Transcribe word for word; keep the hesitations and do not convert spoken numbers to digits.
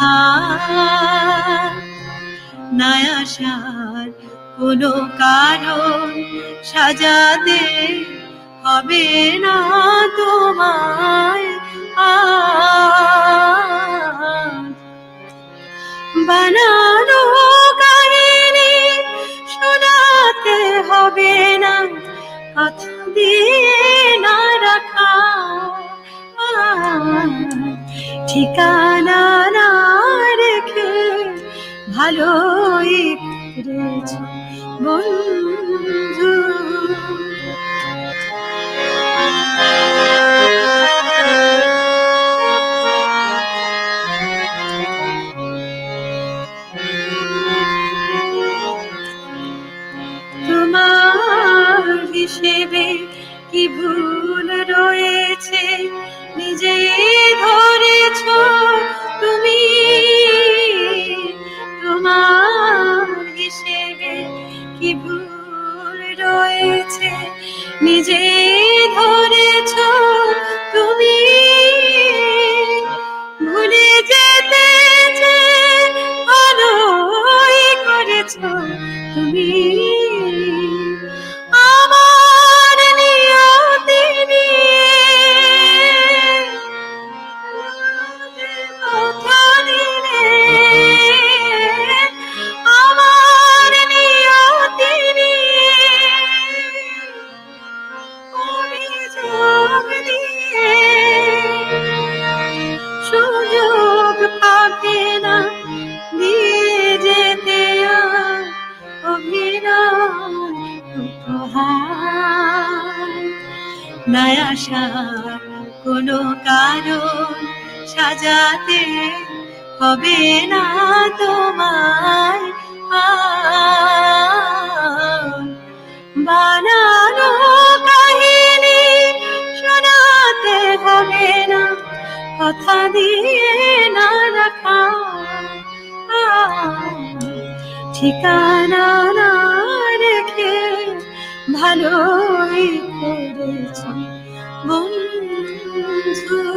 উপহার নাই আশার কোনো কারণ সাজাতে হবে না তোমায় আজ বানানো কাহিনী শোনাতে হবে না কথা দিয়ে না রাখা ঠিকানা না রেখে ভালোই ফিরেছ বন্ধু। তোমার হিসেবে কি ভুল রয়েছে নিজে ধরেছ তুমি, তোমার হিসেবে কি ভুল রয়েছে নিজে ধরেছ তুমি, ভুলে যেতে ভালোই করেছ তুমি। আশার কোনো কারণ সাজাতে হবে না তোমায় বানানো কাহিনী শোনাতে হবে না কথা দিয়ে না রাখা ঠিকানা না রেখে ভালোই করেছ বন্ধু।